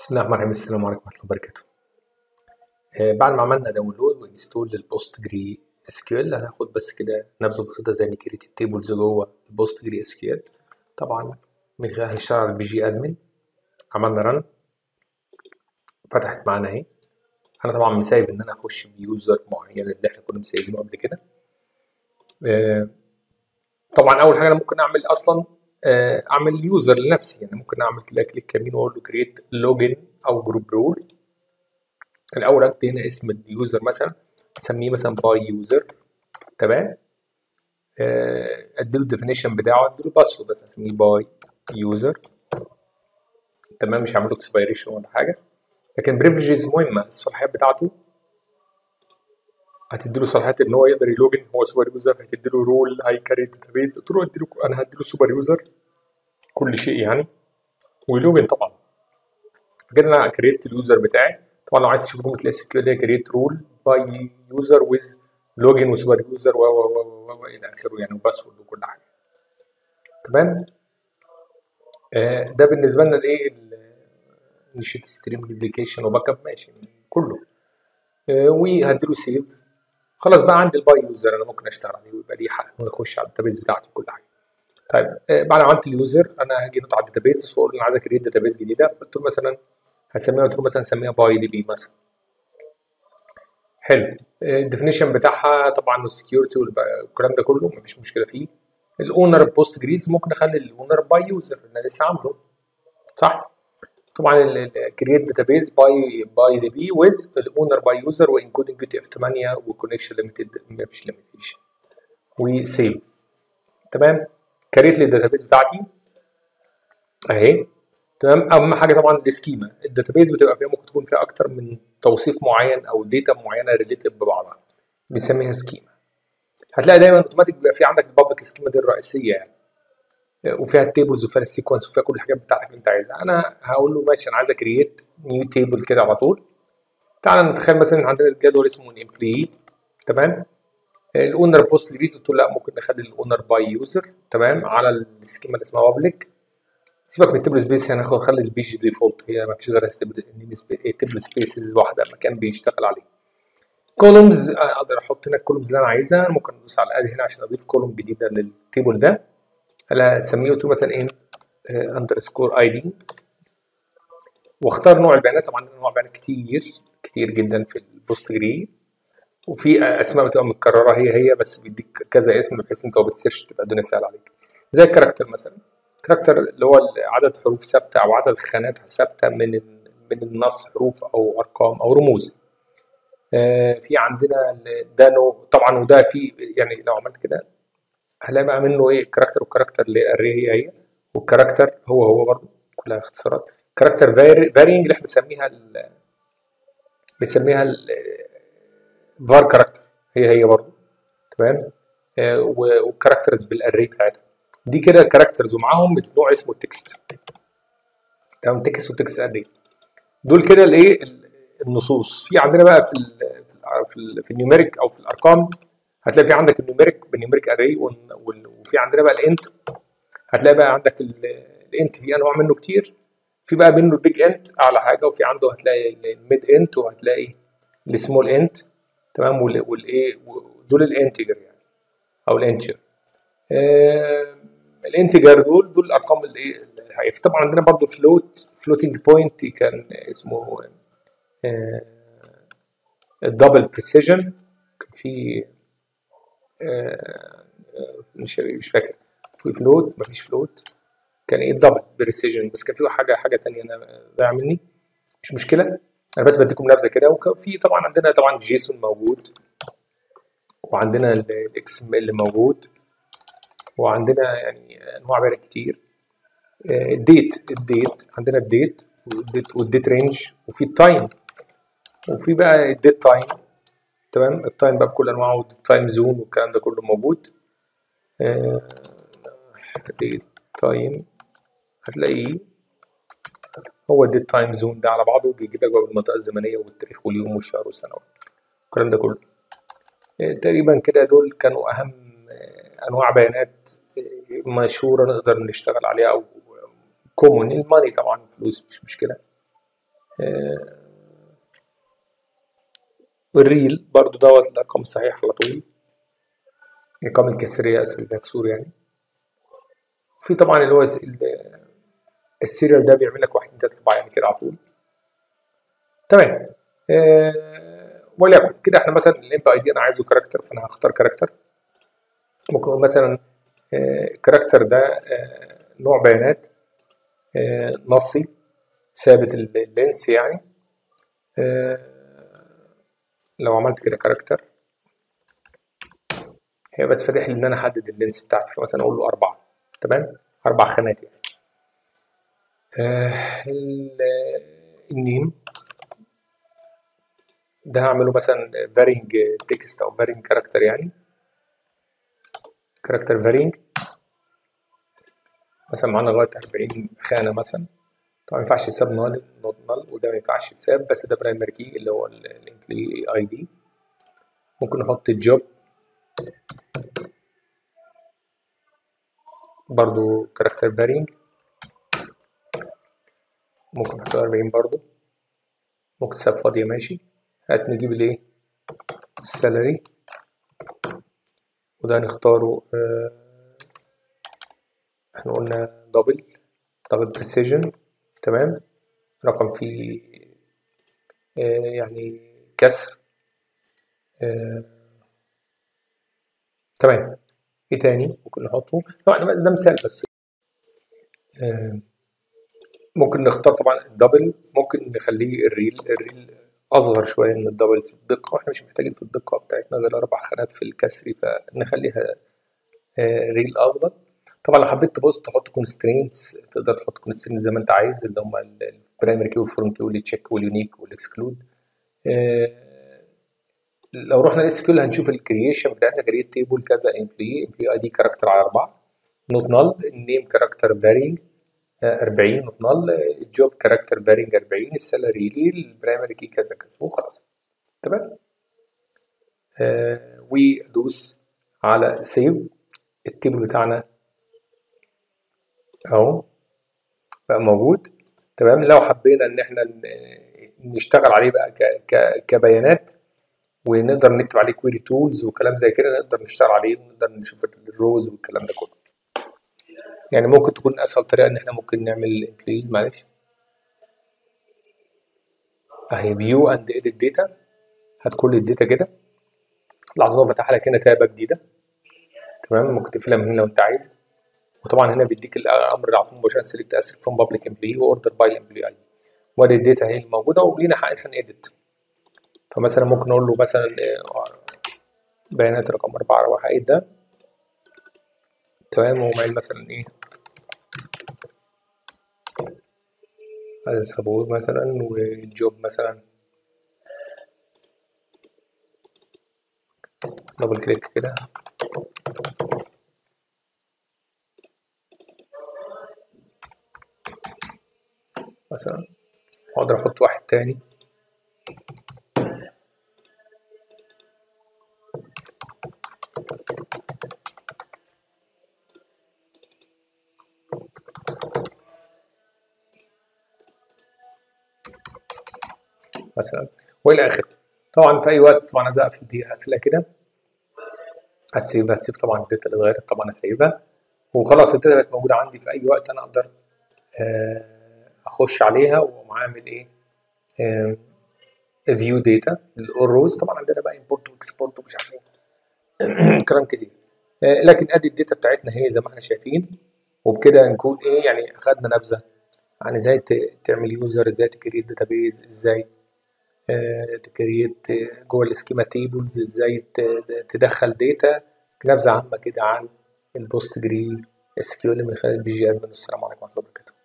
بسم الله الرحمن الرحيم. السلام عليكم ورحمه الله وبركاته. بعد ما عملنا داونلود وانستول للبوستجري اس كيو ال، هناخد بس كده نبذه بسيطه ازاي نكريت التيبلز جوه البوستجري اس كيو ال. طبعا من خلال هنشتغل على البي ادمن، عملنا رن، فتحت معانا اهي. انا طبعا مسايب ان انا اخش بيوزر معين اللي احنا كنا مسايبينه قبل كده. طبعا اول حاجه انا ممكن اعمل اصلا اعمل يوزر لنفسي، يعني ممكن اعمل كده كليك يمين واقول له كريت لوجن او جروب رول. الاول اكتب هنا اسم اليوزر، مثلا اسميه مثلا باي يوزر، تمام. اديله الديفينيشن بتاعه، اديله باسورد بس، اسميه باي يوزر، تمام. مش هعمل له اكسبيريشن ولا حاجه، لكن بريفليجز مهمه، الصلاحيات بتاعته هتديله صلاحيات ان هو يقدر يلوجن، هو سوبر يوزر، هتديله رول هيكري داتابيز، قلت له اديله، انا هديله سوبر يوزر كل شيء يعني، ويلوجن طبعا. فكده انا كريت اليوزر بتاعي. طبعا لو عايز تشوف جمله الاس كيو ال هي كريت رول باي يوزر ويز لوجن وسوبر يوزر و و و و الى اخره يعني، وباسورد وكل حاجه، تمام. ده بالنسبه لنا الايه، نشيت ستريم ريبليكيشن وباك اب، ماشي كله. وهديله سيف، خلاص بقى عندي الباي يوزر انا ممكن اشتغل عليه ويبقى ليه حق انه يخش على الداتابيز بتاعتي وكل حاجه. طيب بعد ما عملت اليوزر انا هاجي نقطه على الداتابيز واقول انا عايز اكريت داتابيز جديده، قلت له مثلا هسميها، قلت له مثلا سميها باي دي بي مثلا، حلو. الديفينيشن بتاعها طبعا والسكيورتي والكلام ده كله مفيش مشكله فيه. الاونر بوست جريز ممكن اخلي الاونر باي يوزر انا لسه عامله، صح؟ طبعا الكريت داتابيز باي دي بي ويز الاونر باي يوزر وانكودنج تي اف 8 وكونكشن ليميتد، مفيش ليميتيشن، وسيف، تمام. كريت لي الداتابيز بتاعتي اهي، تمام. اهم حاجه طبعا السكيما، الداتابيز بتبقى فيها ممكن تكون فيها اكتر من توصيف معين او داتا معينه ريليتد ببعضها، بنسميها سكيما. هتلاقي دايما اوتوماتيك بيبقى في عندك البابليك سكيما دي الرئيسيه يعني، وفيها التيبلز وفيها السيكونس وفيها كل الحاجات بتاعتك اللي انت عايزها. انا هقول له ماشي انا عايز اكريت نيو تيبل كده على طول. تعالى نتخيل مثلا عندنا الجدول اسمه امبلوي، تمام. الاونر بوست جريز قلت له لا، ممكن نخلي الاونر باي يوزر، تمام، على السكيما اللي اسمها بابليك. سيبك من التيبل سبيس، هناخد خلي البيج ديفولت، هي ما فيش غيرها تيبل سبيسز واحده مكان بيشتغل عليه. كولومز اقدر احط هنا الكولومز اللي انا عايزها، ممكن ادوس على الاد هنا عشان اضيف كولوم جديده للتيبل ده. هلا سميه مثلا ان اندرسكور اي دي، واختار نوع البيانات. طبعا انواع بيانات كتير جدا في البوست جري، وفي اسماء بتبقى متكرره هي بس بيديك كذا اسم بحيث انت لو بتسيرش تبقى الدنيا سهله عليك. زي الكاركتر مثلا، الكاركتر اللي هو عدد حروف ثابته او عدد خانات ثابته من النص، حروف او ارقام او رموز. في عندنا دانو طبعا، وده في يعني لو عملت كده هلاقي بقى منه ايه، الكاركتر والكاركتر اللي الري هي والكاركتر هو برضه، كلها اختصارات. كاركتر فارينج اللي احنا بنسميها الفار كاركتر، هي برضه، تمام. والكاركترز بالاري بتاعتها دي كده كاركترز، ومعاهم نوع اسمه التكست، تمام. تكست وتكست اري دول كده الايه، النصوص. في عندنا بقى في النيوميريك او في الارقام، هتلاقي في عندك النيوميريك بالنيوميريك اري، وفي عندنا بقى الانت، هتلاقي بقى عندك الانت في انواع منه كتير. في بقى منه البيج انت اعلى حاجه، وفي عنده هتلاقي الميد انت، وهتلاقي السمول انت، تمام. والايه دول الانتجر يعني او الانتجر. الانتجر دول الارقام اللي ايه. طبعا عندنا برضو فلوتنج بوينت كان اسمه الدبل بريسيجن، كان في مش فاكر في فلوت، مفيش فلوت، كان ايه الدبل بريسيجن، بس كان في حاجه ثانيه انا ضايع مني، مش مشكله، انا بس بديكم نبذه كده. وفي طبعا عندنا طبعا جيسون موجود، وعندنا الاكس ام ال موجود، وعندنا يعني انواع بقى كتير. الديت عندنا، الديت والديت رينج، وفي التايم، وفي بقى الديت تايم، تمام. التايم بقى بكل انواعه، والتايم زون والكلام ده كله موجود. ديت تايم هتلاقيه هو الديت تايم زون ده على بعضه، بيجيب لك بقى بالمنطقه الزمنيه والتاريخ واليوم والشهر والسنوات والكلام ده كله. تقريبا كده دول كانوا اهم انواع بيانات مشهوره نقدر نشتغل عليها، او كومون. الماني طبعا فلوس مش مشكله. والريل برضو دوت الارقام الصحيحه على طول، الارقام الكسريه اسف المكسور يعني. في طبعا اللي هو السيريال ده بيعمل لك 1 2 3 4 يعني كده على طول. تمام. وليكن كده احنا مثلا الانت اي دي انا عايزه كاركتر، فانا هختار كاركتر. ممكن اقول مثلا الكاركتر ده نوع بيانات نصي ثابت اللينس يعني. لو عملت كده كاركتر هي بس فاتح لي ان انا احدد اللينس بتاعتي، فمثلا اقول له 4. تمام، 4 خانات يعني. النيم ده هعمله مثلا فارينج تكست او فارينج كاركتر يعني، كاركتر فارينج مثلا معانا لغايه 40 خانه مثلا. طبعا ما ينفعش يتساب نال نوت نال، وده ما ينفعش يتساب، بس ده برايمري كي اللي هو الامبلي اي دي. ممكن نحط الجوب برضو كاركتر فارينج، ممكن نحط 40 برضو، ممكن تساب فاضيه ماشي. هات نجيب الايه السالري، وده هنختاره احنا قلنا دبل بريسيجن. تمام، رقم فيه يعني كسر. تمام، ايه تاني ممكن نحطه؟ طبعا ده مثال بس. ممكن نختار طبعا الدبل، ممكن نخليه الريل اصغر شويه من الدبل في الدقه، واحنا مش محتاجين في الدقه بتاعتنا غير 4 خانات في الكسري، فنخليها ريل افضل. طبعا لو حبيت تبص تحط كونسترينتس، تقدر تحط كونسترينتس زي ما انت عايز، اللي هم البرايمري كي والفورم كي والتشيك واليونيك والاكسكلود. لو رحنا الاس كيو هنشوف الكرييشن بتاعتنا، كرييت تيبل كذا امبلي اي دي كاركتر على 4 نوت نال، النيم كاركتر فارينج 40 نوت نال، الجوب كاركتر فارينج 40، السالري لي البرايمري كي كذا كذا وخلاص. تمام، وادوس على سيف. التيبل بتاعنا اهو بقى موجود. تمام، لو حبينا ان احنا نشتغل عليه بقى كبيانات ونقدر نكتب عليه كويري تولز وكلام زي كده، نقدر نشتغل عليه ونقدر نشوف الروز والكلام ده كله يعني. ممكن تكون اسهل طريقه ان احنا ممكن نعمل بليز معلش اهي فيو اند اديت داتا. هات كل الداتا كده، لحظه فتح لك هنا تابه جديده. تمام، ممكن تقفلها من هنا لو انت عايز. وطبعا هنا بيديك الامر على طول مباشره، سيلكت اسيت فروم بابليك امبلي واوردر باي الامبلي اي، وادي الداتا اهي الموجوده ولينا حق ان احنا نأديت. فمثلا ممكن اقول له مثلا بيانات رقم 4 او حاجه ده. تمام، وهو قايل مثلا ايه هذا السبور مثلا، والجوب مثلا دبل كليك كده. مثلا اقدر احط واحد تاني مثلا والى اخره. طبعا في اي وقت طبعا عايز اقفل دي هقفلها كده. هتسيب طبعا الداتا اللي اتغيرت، طبعا هسيبها وخلاص. الداتا بقت موجوده عندي، في اي وقت انا اقدر اخش عليها واقوم عامل ايه فيو داتا الروز. طبعا عندنا بقى امبورت واكسبورت ومش عارف ايه كلام كتير، لكن ادي الداتا بتاعتنا هي زي ما احنا شايفين. وبكده نكون ايه يعني اخدنا نبذه عن ازاي تعمل يوزر، ازاي تكريت داتا بيز، ازاي تكريت جوه السكيما تيبلز، ازاي تدخل داتا. نبذه عامه كده عن البوست جري اس كيو ال من خلال بي جي ادمن. والسلام عليكم ورحمه الله وبركاته.